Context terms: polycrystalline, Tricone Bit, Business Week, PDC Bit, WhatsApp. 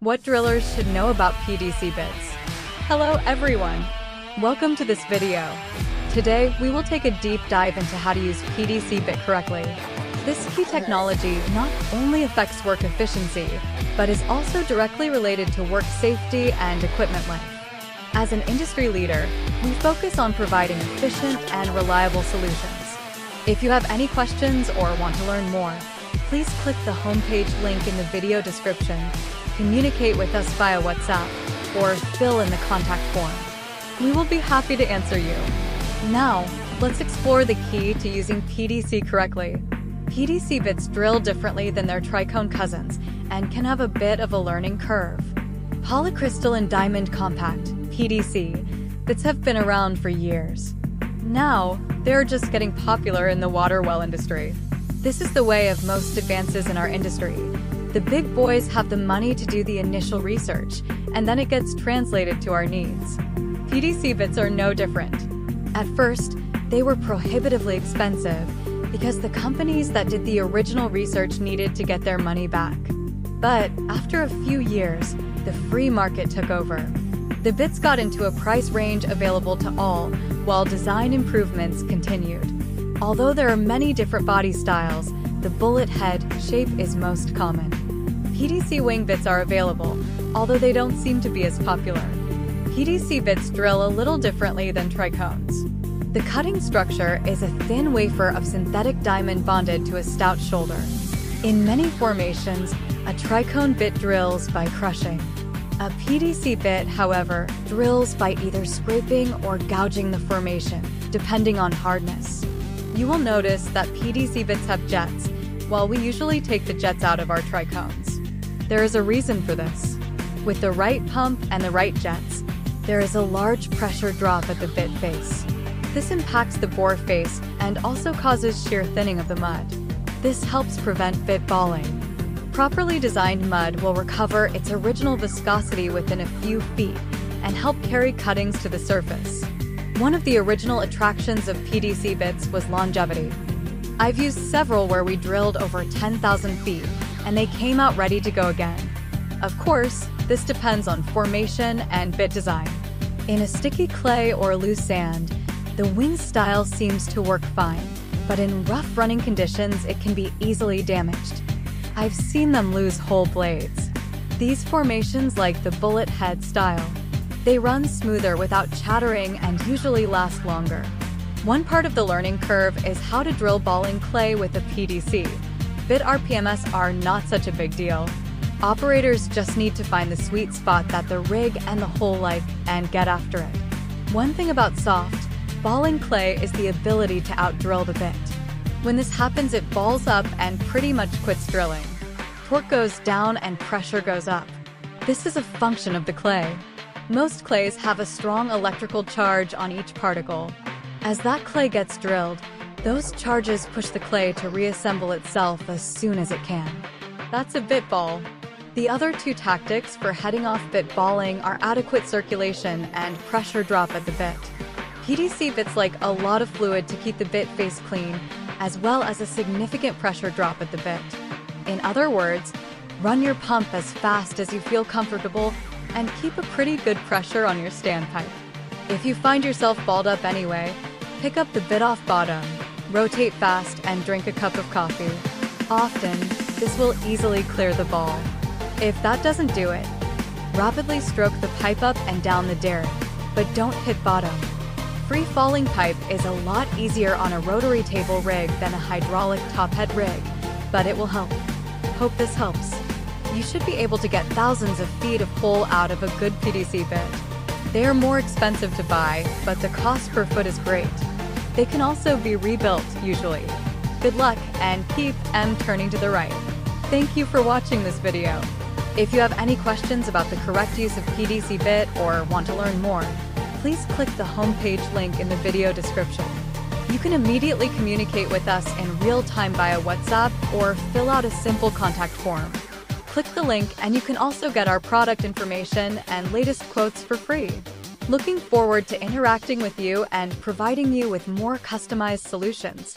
What drillers should know about PDC bits. Hello everyone! Welcome to this video. Today, we will take a deep dive into how to use PDC bit correctly. This key technology not only affects work efficiency, but is also directly related to work safety and equipment life. As an industry leader, we focus on providing efficient and reliable solutions. If you have any questions or want to learn more, please click the homepage link in the video description. Communicate with us via WhatsApp, or fill in the contact form. We will be happy to answer you. Now, let's explore the key to using PDC correctly. PDC bits drill differently than their tricone cousins and can have a bit of a learning curve. Polycrystalline diamond compact, PDC, bits have been around for years. Now, they're just getting popular in the water well industry. This is the way of most advances in our industry. The big boys have the money to do the initial research, and then it gets translated to our needs. PDC bits are no different. At first, they were prohibitively expensive because the companies that did the original research needed to get their money back. But after a few years, the free market took over. The bits got into a price range available to all, while design improvements continued. Although there are many different body styles, the bullet head shape is most common. PDC wing bits are available, although they don't seem to be as popular. PDC bits drill a little differently than tricones. The cutting structure is a thin wafer of synthetic diamond bonded to a stout shoulder. In many formations, a tricone bit drills by crushing. A PDC bit, however, drills by either scraping or gouging the formation, depending on hardness. You will notice that PDC bits have jets, while we usually take the jets out of our tricones. There is a reason for this. With the right pump and the right jets, there is a large pressure drop at the bit face. This impacts the bore face and also causes shear thinning of the mud. This helps prevent bit balling. Properly designed mud will recover its original viscosity within a few feet and help carry cuttings to the surface. One of the original attractions of PDC bits was longevity. I've used several where we drilled over 10,000 feet, and they came out ready to go again. Of course, this depends on formation and bit design. In a sticky clay or loose sand, the wing style seems to work fine, but in rough running conditions, it can be easily damaged. I've seen them lose whole blades. These formations like the bullet head style. They run smoother without chattering and usually last longer. One part of the learning curve is how to drill balling clay with a PDC. Bit RPMs are not such a big deal. Operators just need to find the sweet spot that the rig and the hole like and get after it. One thing about soft, balling clay is the ability to outdrill the bit. When this happens, it balls up and pretty much quits drilling. Torque goes down and pressure goes up. This is a function of the clay. Most clays have a strong electrical charge on each particle. As that clay gets drilled, those charges push the clay to reassemble itself as soon as it can. That's a bit ball. The other two tactics for heading off bit balling are adequate circulation and pressure drop at the bit. PDC bits like a lot of fluid to keep the bit face clean, as well as a significant pressure drop at the bit. In other words, run your pump as fast as you feel comfortable and keep a pretty good pressure on your standpipe. If you find yourself balled up anyway, pick up the bit off bottom, rotate fast, and drink a cup of coffee. Often, this will easily clear the ball. If that doesn't do it, rapidly stroke the pipe up and down the derrick, but don't hit bottom. Free falling pipe is a lot easier on a rotary table rig than a hydraulic top head rig, but it will help. Hope this helps. You should be able to get thousands of feet of hole out of a good PDC bit. They are more expensive to buy, but the cost per foot is great. They can also be rebuilt, usually. Good luck, and keep M turning to the right. Thank you for watching this video. If you have any questions about the correct use of PDC bit or want to learn more, please click the homepage link in the video description. You can immediately communicate with us in real time via WhatsApp or fill out a simple contact form. Click the link and you can also get our product information and latest quotes for free. Looking forward to interacting with you and providing you with more customized solutions.